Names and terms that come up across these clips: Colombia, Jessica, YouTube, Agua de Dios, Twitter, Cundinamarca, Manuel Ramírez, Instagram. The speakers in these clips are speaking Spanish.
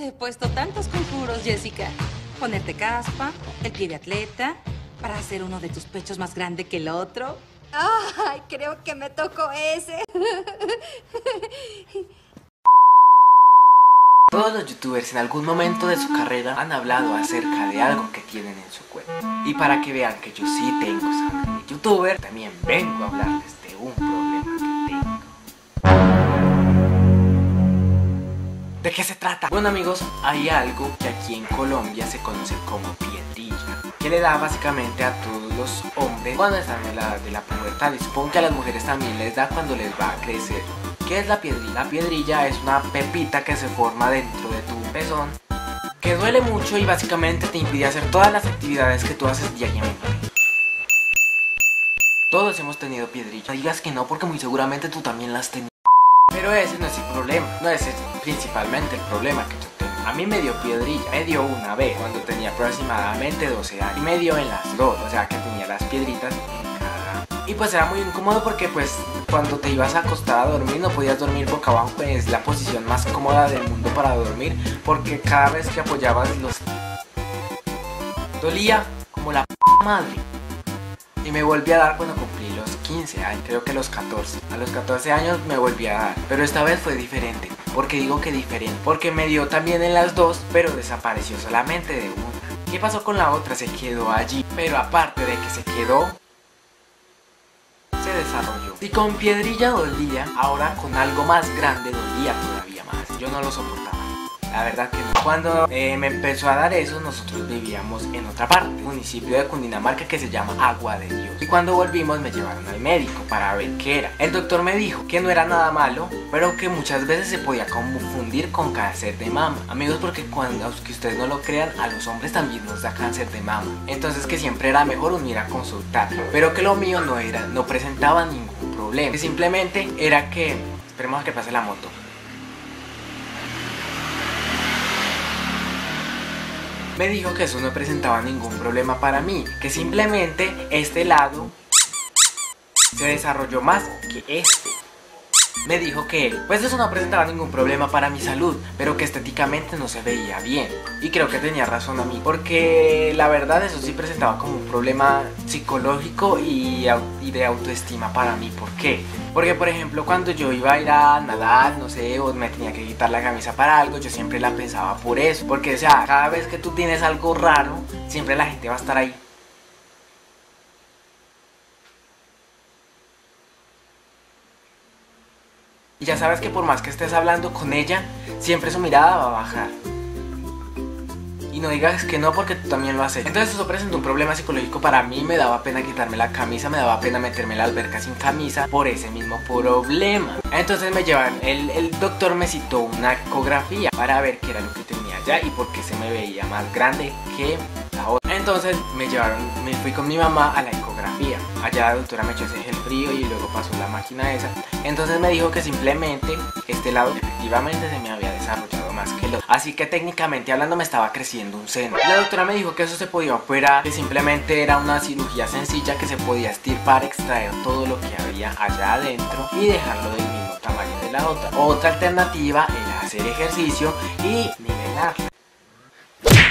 He puesto tantos conjuros, Jessica. Ponerte caspa, el pie de atleta, para hacer uno de tus pechos más grande que el otro. Ay, creo que me tocó ese. Todos los youtubers en algún momento de su carrera han hablado acerca de algo que tienen en su cuerpo. Y para que vean que yo sí tengo sangre de youtuber, también vengo a hablarles de un problema que tengo. ¿De qué se trata? Bueno amigos, hay algo que aquí en Colombia se conoce como piedrilla, que le da básicamente a todos los hombres cuando están en la edad de la pubertad. Y supongo que a las mujeres también les da cuando les va a crecer. ¿Qué es la piedrilla? La piedrilla es una pepita que se forma dentro de tu pezón, que duele mucho y básicamente te impide hacer todas las actividades que tú haces diariamente. Todos hemos tenido piedrilla. No digas que no, porque muy seguramente tú también las has tenido. Pero ese no es el problema, no es principalmente el problema que yo tengo. A mí me dio piedrilla, me dio una vez cuando tenía aproximadamente 12 años. Y me dio en las dos, o sea que tenía las piedritas en cada... Y pues era muy incómodo porque pues cuando te ibas a acostar a dormir no podías dormir boca abajo, pues es la posición más cómoda del mundo para dormir, porque cada vez que apoyabas los... dolía como la madre. Y me volví a dar cuando cumplí los 15 años, creo que los 14. A los 14 años me volví a dar, pero esta vez fue diferente. ¿Por qué digo que diferente? Porque me dio también en las dos, pero desapareció solamente de una. ¿Qué pasó con la otra? Se quedó allí, pero aparte de que se quedó, se desarrolló. Si con piedrilla dolía, ahora con algo más grande dolía todavía más. Yo no lo soportaba, la verdad que no. Cuando me empezó a dar eso, nosotros vivíamos en otra parte, municipio de Cundinamarca, que se llama Agua de Dios. Y cuando volvimos me llevaron al médico para ver qué era. El doctor me dijo que no era nada malo, pero que muchas veces se podía confundir con cáncer de mama. Amigos, porque cuando, aunque ustedes no lo crean, a los hombres también nos da cáncer de mama. Entonces que siempre era mejor unir a consultar, pero que lo mío no era, no presentaba ningún problema. Que simplemente era que, esperemos a que pase la moto. Me dijo que eso no presentaba ningún problema para mí, que simplemente este lado se desarrolló más que este. Me dijo que pues eso no presentaba ningún problema para mi salud, pero que estéticamente no se veía bien. Y creo que tenía razón a mí, porque la verdad eso sí presentaba como un problema psicológico y de autoestima para mí. ¿Por qué? Porque por ejemplo cuando yo iba a ir a nadar, no sé, o me tenía que quitar la camisa para algo, yo siempre la pensaba por eso. Porque o sea, cada vez que tú tienes algo raro, siempre la gente va a estar ahí. Y ya sabes que por más que estés hablando con ella, siempre su mirada va a bajar. Y no digas que no, porque tú también lo has hecho. Entonces eso presentó un problema psicológico para mí. Me daba pena quitarme la camisa, me daba pena meterme en la alberca sin camisa por ese mismo problema. Entonces me llevaron, el doctor me citó una ecografía para ver qué era lo que tenía allá y por qué se me veía más grande que la otra. Entonces me llevaron, me fui con mi mamá a la ecografía. Allá la doctora me echó ese gel frío y luego pasó la máquina esa. Entonces me dijo que simplemente este lado efectivamente se me había desarrollado más que el otro. Así que técnicamente hablando me estaba creciendo un seno. La doctora me dijo que eso se podía operar, que simplemente era una cirugía sencilla, que se podía estirpar, extraer todo lo que había allá adentro y dejarlo del mismo tamaño de la otra. Otra alternativa era hacer ejercicio y nivelarla.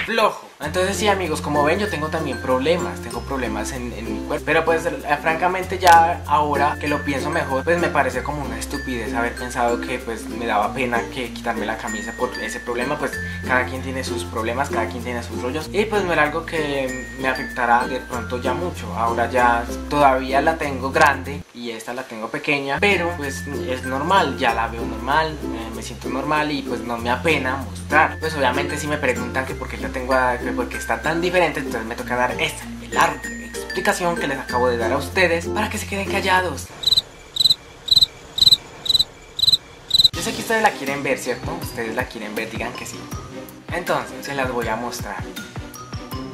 Flojo. Entonces sí amigos, como ven yo tengo también problemas, tengo problemas en mi cuerpo. Pero pues francamente ya ahora que lo pienso mejor, pues me parece como una estupidez haber pensado que pues me daba pena que quitarme la camisa por ese problema. Pues cada quien tiene sus problemas, cada quien tiene sus rollos, y pues no era algo que me afectara de pronto ya mucho. Ahora ya todavía la tengo grande y esta la tengo pequeña, pero pues es normal, ya la veo normal, me siento normal y pues no me apena mostrar. Pues obviamente si me preguntan que por qué la tengo, porque está tan diferente, entonces me toca dar esta larga explicación que les acabo de dar a ustedes para que se queden callados. Yo sé que ustedes la quieren ver, ¿cierto? Ustedes la quieren ver, digan que sí. Entonces se las voy a mostrar.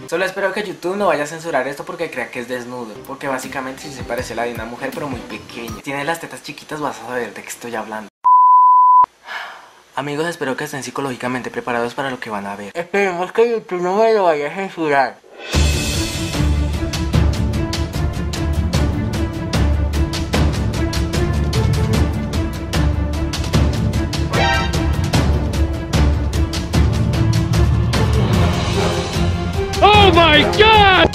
Solo espero que YouTube no vaya a censurar esto porque crea que es desnudo, porque básicamente sí se parece a la de una mujer, pero muy pequeña. Si tienes las tetas chiquitas vas a saber de qué estoy hablando. Amigos, espero que estén psicológicamente preparados para lo que van a ver. Esperemos que YouTube no me lo vaya a censurar. my God!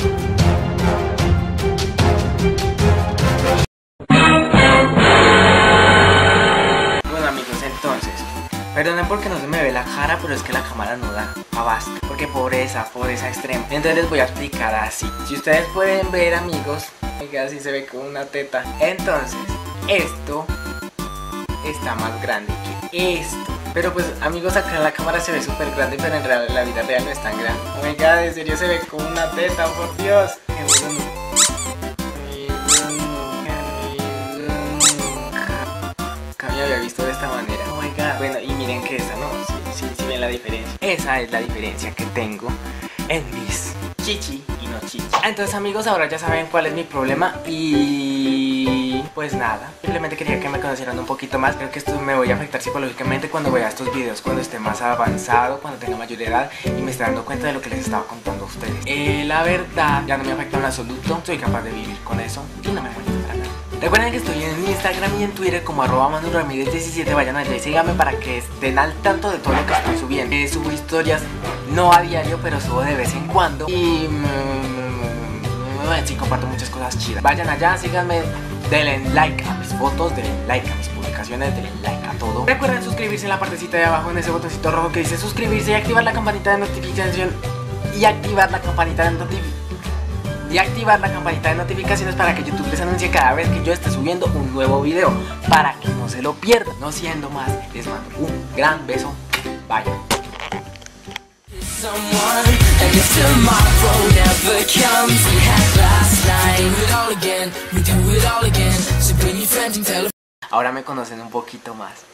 Bueno amigos, entonces, perdonen porque no se me ve la cara, pero es que la cámara no da abasto, porque pobreza extrema. Entonces les voy a explicar así. Si ustedes pueden ver, amigos, así se ve como una teta. Entonces, esto está más grande que esto. Pero pues amigos, acá en la cámara se ve súper grande, pero en real, la vida real no es tan grande. Oh my God, en serio se ve como una teta, por Dios. Nunca me había visto de esta manera. Oh my God. Bueno, y miren que esta no, sí ven la diferencia. Esa es la diferencia que tengo en mis chichi y no chichi. Entonces amigos, ahora ya saben cuál es mi problema y... pues nada, simplemente quería que me conocieran un poquito más. Creo que esto me voy a afectar psicológicamente cuando vea estos videos, cuando esté más avanzado, cuando tenga mayor edad y me esté dando cuenta de lo que les estaba contando a ustedes. La verdad, ya no me afecta en absoluto, soy capaz de vivir con eso y no me molesta para nada. Recuerden que estoy en Instagram y en Twitter como @ManuRamírez17, vayan allá y síganme para que estén al tanto de todo lo que estoy subiendo. Subo historias, no a diario, pero subo de vez en cuando y... sí, comparto muchas cosas chidas. Vayan allá, síganme, denle like a mis fotos, denle like a mis publicaciones, denle like a todo. Recuerden suscribirse en la partecita de abajo, en ese botoncito rojo que dice suscribirse, y activar la campanita de notificación y activar la campanita de notificaciones para que YouTube les anuncie cada vez que yo esté subiendo un nuevo video, para que no se lo pierdan. No siendo más, les mando un gran beso. Bye. And if tomorrow never comes, we had last night. We do it all again, we do it all again. So bring your friends and tell them. Ahora me conocen un poquito más.